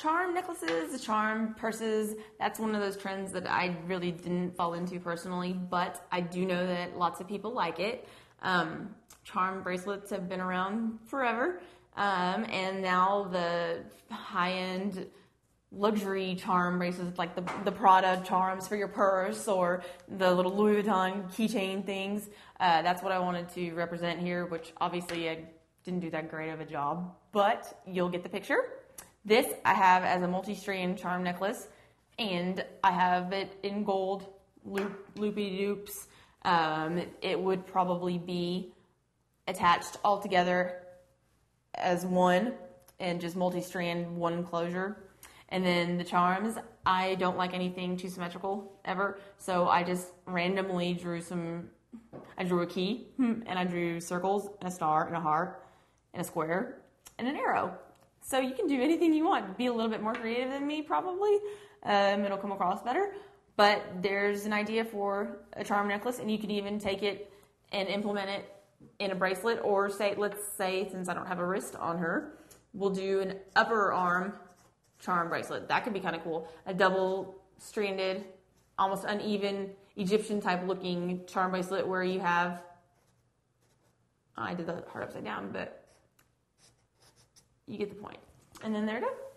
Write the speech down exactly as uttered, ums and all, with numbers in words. charm necklaces, charm purses. That's one of those trends that I really didn't fall into personally, but I do know that lots of people like it. Um, charm bracelets have been around forever, um, and now the high-end luxury charm bracelets, like the, the Prada charms for your purse or the little Louis Vuitton keychain things. Uh, that's what I wanted to represent here, which obviously I didn't do that great of a job, but you'll get the picture. This I have as a multi-strand charm necklace, and I have it in gold, loop, loopy-doops. Um, it would probably be attached all together as one and just multi-strand one closure. And then the charms, I don't like anything too symmetrical ever, so I just randomly drew some, I drew a key, and I drew circles, and a star, and a heart, and a square, and an arrow. So you can do anything you want. Be a little bit more creative than me, probably. Um, it'll come across better. But there's an idea for a charm necklace, and you can even take it and implement it in a bracelet, or say, let's say, since I don't have a wrist on her, we'll do an upper arm charm bracelet. That could be kind of cool. A double-stranded, almost uneven, Egyptian-type looking charm bracelet where you have... I did the heart upside down, but you get the point. And then there it is.